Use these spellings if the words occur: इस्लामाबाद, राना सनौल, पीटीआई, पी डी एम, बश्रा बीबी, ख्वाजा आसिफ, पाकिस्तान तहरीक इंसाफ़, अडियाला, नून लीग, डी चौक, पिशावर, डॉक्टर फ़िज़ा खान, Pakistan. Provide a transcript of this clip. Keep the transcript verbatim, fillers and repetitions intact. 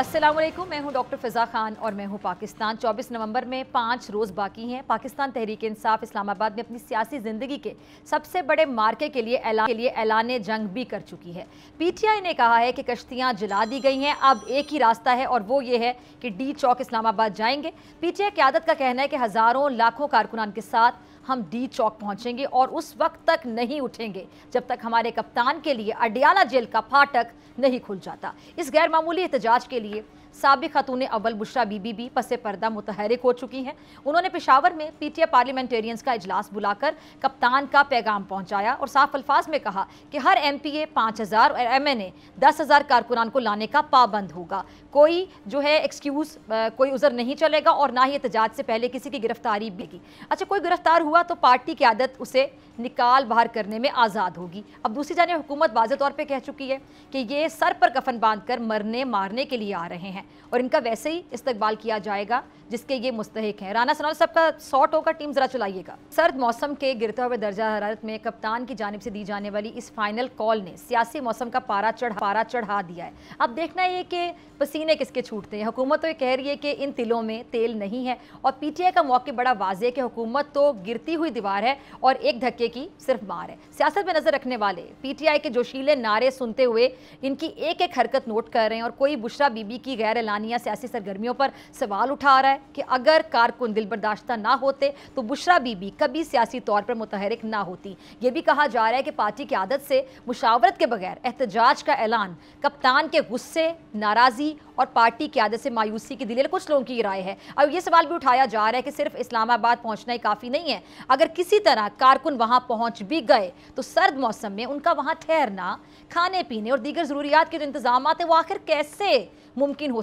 अस्सलाम वालेकुम, मैं हूं डॉक्टर फ़िज़ा खान और मैं हूं पाकिस्तान। चौबीस नवंबर में पाँच रोज़ बाकी हैं। पाकिस्तान तहरीक इंसाफ़ इस्लामाबाद में अपनी सियासी ज़िंदगी के सबसे बड़े मार्के के लिए एलान के लिए एलान जंग भी कर चुकी है। पीटीआई ने कहा है कि कश्तियां जला दी गई हैं, अब एक ही रास्ता है और वो ये है कि डी चौक इस्लामाबाद जाएंगे। पीटीआई क़यादत का कहना है कि हज़ारों लाखों कारकुनान के साथ हम डी चौक पहुँचेंगे और उस वक्त तक नहीं उठेंगे जब तक हमारे कप्तान के लिए अडियाला जेल का फाटक नहीं खुल जाता। इस गैर मामूली एहतजाज के लिए साबिक़ ख़ातून अव्वल बश्रा बीबी भी पसे पर्दा मुतहरिक हो चुकी हैं। उन्होंने पिशावर में पीटीआई पार्लियामेंटेरियंस का इजलास बुलाकर कप्तान का पैगाम पहुंचाया और साफ अल्फाज में कहा कि हर एम पी ए पाँच हज़ार और एम एन ए दस हज़ार कारकुनान को लाने का पाबंद होगा। कोई जो है एक्सक्यूज़, कोई उज़र नहीं चलेगा और ना ही एहतजाज से पहले किसी की गिरफ्तारी भी होगी। अच्छा, कोई गिरफ्तार हुआ तो पार्टी की आदत उसे निकाल बाहर करने में आज़ाद होगी। अब दूसरी जानिब हुकूमत वाज़े तौर पर कह चुकी है कि ये सर पर कफन बांध कर मरने मारने के लिए आ रहे हैं और इनका वैसे ही इस्तकबाल किया जाएगा जिसके ये मुस्तहिक हैं। राना सनौल साहब का शॉट होगा, टीम जरा चलाइएगा। सर्द मौसम के गिरते हुए दर्जा हरारत में कप्तान की जानिब से दी जाने वाली इस फाइनल कॉल ने सियासी मौसम का पारा चढ़ा पारा चढ़ा दिया है। अब देखना है कि पसीने किसके छूटते हैं। हुकूमत तो ये कह रही है कि इन तिलों में तेल नहीं है और पीटीआई का मौके बड़ा वाज़े है कि हुकूमत तो गिरती हुई दीवार है और एक धक्के की सिर्फ मार है। सियासत में नजर रखने वाले पीटीआई के जोशीले नारे सुनते हुए इनकी एक एक हरकत नोट कर रहे हैं और कोई बश्रा बीबी की गैर एलानिया सियासी सरगर्मियों पर सवाल उठा रहा है कि अगर कारकुन दिल बर्दाश्ता ना होते तो बश्रा बीबी कभी सियासी तौर पर मुतहरिक ना होती। ये भी कहा जा रहा है कि पार्टी की आदत से मुशावरत के बगैर एहतजाज का ऐलान कप्तान के गुस्से, नाराज़ी और पार्टी की आदत से मायूसी की दिलेर कुछ लोगों की राय है। अब ये सवाल भी उठाया जा रहा है कि सिर्फ इस्लामाबाद पहुंचना ही काफ़ी नहीं है, अगर किसी तरह कारकुन वहां पहुंच भी गए तो सर्द मौसम में उनका वहां ठहरना, खाने पीने और दीगर ज़रूरियात के जो इंतजाम हैं वो आखिर कैसे मुमकिन हो